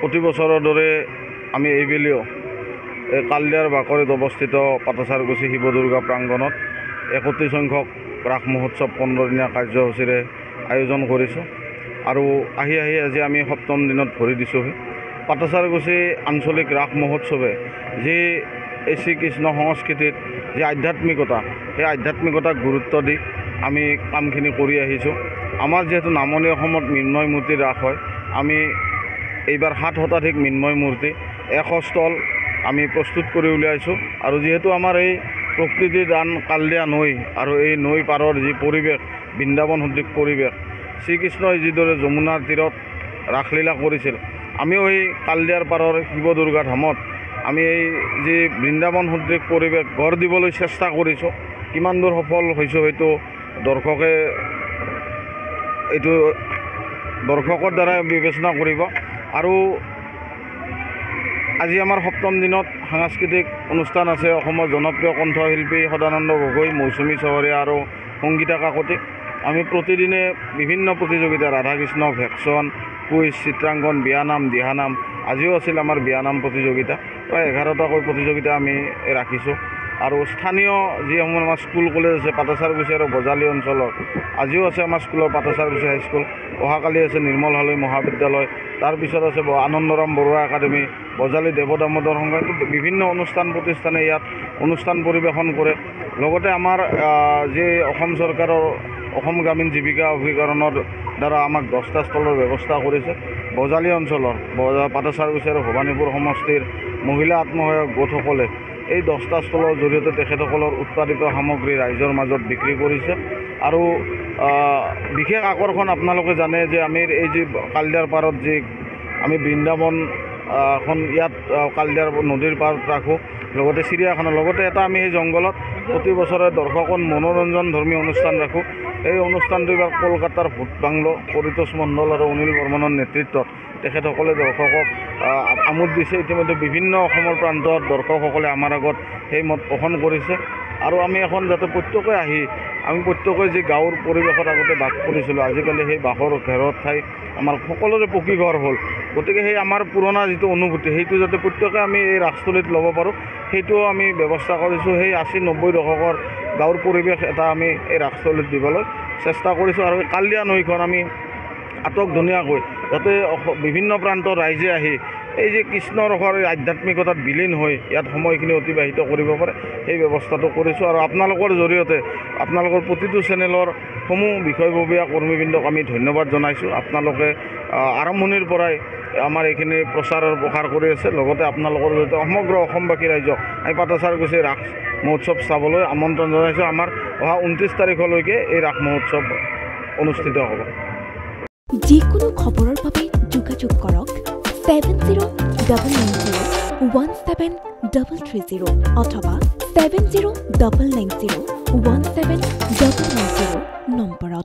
প্রতি বছরের দরে আমি এইবেলিও এই কালদিয়ার বাকরিত অবস্থিত পাটাছাৰকুছি শিবদুর্গা প্রাঙ্গণত 31 সংখ্যক ৰাস মহোৎসৱ 15 দিনীয়া কার্যসূচীরে আয়োজন করেছো। আর আহি আহি আজি আমি সপ্তম দিনত ভরি দিছোহি। পাটাছাৰকুছি আঞ্চলিক ৰাস মহোৎসৱে যে এই শ্রীকৃষ্ণ সংস্কৃতিত যে আধ্যাত্মিকতা, সেই আধ্যাত্মিকতাক গুরুত্ব দি আমি কামখিনি করে আহিছো। আমার যেহেতু নামনি অসমত মৃন্ময় মূর্তি রাস হয়, আমি এইবার 7 শতাধিক মৃন্ময় মূর্তি 100 স্থল আমি প্রস্তুত করে উলিয়াইছো। আর যেহেতু আমার এই প্রকৃতি দান কালদিয়া নৈ আর এই নৈ পাৰৰ যে পরিবেশ, বৃন্দাবন সদৃশ পরিবেশ, শ্রীকৃষ্ণই যেদরে যমুনার তীৰত রাসলীলা করেছিল, আমিও এই কালদিয়ার পাৰৰ শিবদুর্গা ধামত আমি এই যে বৃন্দাবন সদৃশ পরিবেশ গড় দিবলৈ চেষ্টা করেছো। কিমান দূর সফল হয়েছে হয়তো দর্শকে এইটো দর্শকর দ্বারা বিবেচনা করব। আর আজি আমার সপ্তম দিনত সাংস্কৃতিক অনুষ্ঠান আছে। জনপ্রিয় কণ্ঠশিল্পী সদানন্দ গগৈ, মৌচুমী চহৰীয়া আর সংগীতা কাকতি। আমি প্রতিদিনে বিভিন্ন প্রতিযোগিতা, রাধাকৃষ্ণ, ভেকশন, কুইজ, চিত্রাঙ্কন, বিয়ানাম, দিহানাম, আজিও আছিল আমার বিয়ানাম প্রতিযোগিতা। প্রায় 11টাকৈ প্রতিযোগিতা আমি রাখিছো। আর স্থানীয় যিসমূহ আমার স্কুল কলেজ আছে পাটাছাৰকুছি আর বজালী অঞ্চলত, আজিও আছে আমার স্কুলের পাটাছাৰকুছি হাইস্কুল, অহাকালি আছে নির্মল হালৈ মহাবিদ্যালয়, তারপিছত আছে আনন্দৰাম বৰুৱা একাডেমি, বজালী দেৱদামোদৰ সংঘ। বিভিন্ন অনুষ্ঠান প্রতিষ্ঠানে ইয়াত অনুষ্ঠান পরিবেশন করে। লগতে আমার যে অসম সরকারের অসম গ্রামীণ জীবিকা অভিকরণের দ্বারা আমাক 10টা স্থলৰ ব্যবস্থা করেছে। বজালী অঞ্চলের পাটাছাৰকুছি আর ভবানীপুর সমষ্টির মহিলা আত্মসহায়ক গোটসকলে এই 10টা স্থলৰ জড়িয়ে তেখেতসকলৰ উৎপাদিত সামগ্রী রাইজৰ মাজত বিক্রি করেছে। আর বিশেষ আকর্ষণ আপোনালোকে জানে যে আমি এই যে কালদিয়াৰ পাৰত যে আমি বৃন্দাবনখন ইয়াত কালদিয়াৰ নদীর পাৰত রাখো, লগতে চিৰিয়াখানা, লগতে এটা আমি সেই জঙ্গলত প্রতি বছরে দর্শকন মনোরঞ্জন ধর্মী অনুষ্ঠান রাখো। এই অনুষ্ঠানটি এবার কলকাতার ভূত বাংলো পৰিতোষ মণ্ডল আর অনিল বর্মনের নেতৃত্বত তেখেতসকলে দর্শকক আমোদ দিছে। ইতিমধ্যে বিভিন্ন প্রান্তত দর্শকসকলে আমার আগত সেই মত পোষণ করেছে। আর আমি এখন যাতে প্রত্যেকে আহি আমি প্রত্যেকে যে গাঁৱৰ পরিবেশত আগতে বাস করেছিল, আজিকালি সেই বাসর ঘেরর ঠাই আমার সকলোৰে পকী ঘর হল। গতিকে সেই আমার পুরোনা যেটা অনুভূতি, সেইটো যাতে প্রত্যেকে আমি এই রাসতলীত লব পারো, সেইটোও আমি ব্যবস্থা করেছো। সেই 80-90 দশকর গাঁৱৰ পরিবেশ এটা আমি এই রাসতলীত দিবলৈ চেষ্টা করেছো। আর কালদিয়া নৈখন আমি আটক ধুনিয়াকৈ যাতে বিভিন্ন প্রান্ত রাইজে আহি এই যে কৃষ্ণ ৰসৰ আধ্যাত্মিকতাত বিলীন হয়ে ইয়াত সময়খিনি অতিবাহিত কৰিব পাৰে, সেই ব্যৱস্থাটো কৰিছো। আৰু আপোনালোকৰ জৰিয়তে আপোনালোকৰ প্ৰতিটো চেনেলৰ সমূহ বিষয়ববীয়া কৰ্মীবৃন্দক আমি ধন্যবাদ জনাইছোঁ। আপোনালোকে আৰম্ভণিৰ পৰাই আমাৰ এইখিনি প্ৰচাৰৰ প্ৰসাৰ কৰি আছে। লগতে আপোনালোকৰ জৰিয়তে সমগ্ৰ অসমবাসী ৰাইজক আমি পাটাছাৰকুছি ৰাস মহোৎসৱ চাবলৈ আমন্ত্ৰণ জনাইছোঁ। আমাৰ অহা 29 তাৰিখলৈকে এই ৰাস মহোৎসৱ অনুষ্ঠিত হ'ব। যিকোনো খবৰৰ বাবে যোগাযোগ কৰক 7099017330 অথবা 7099017990 নম্বৰত।